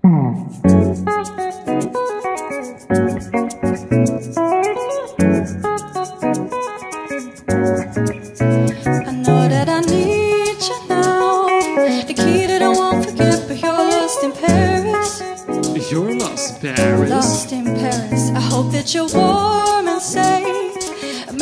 I hope that you're warm and safe, a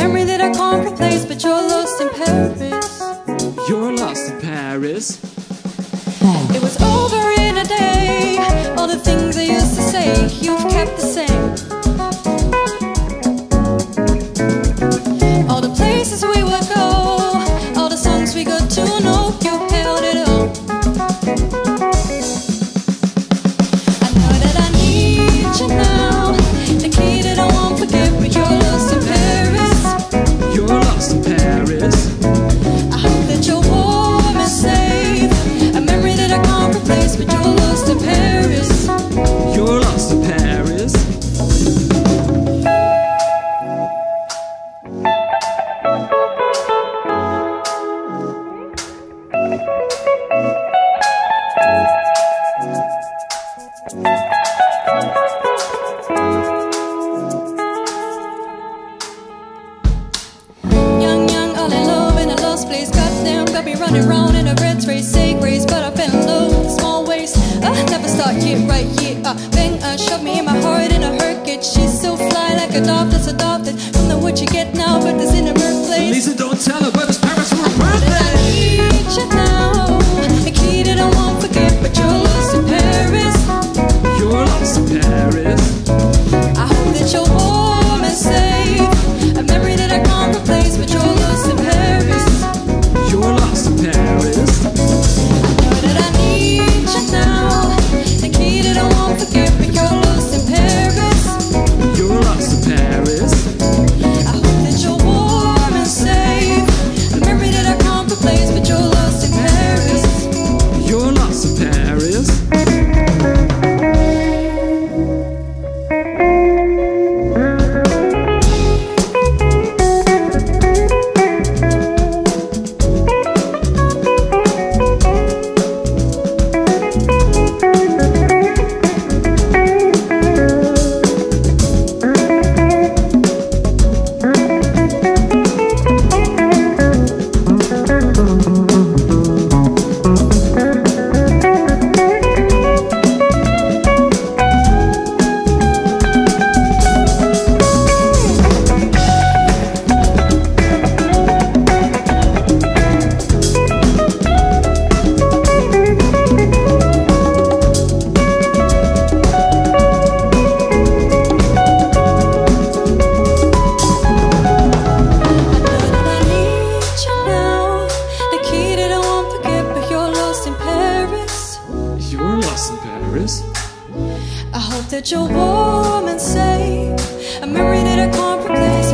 memory that I can't replace.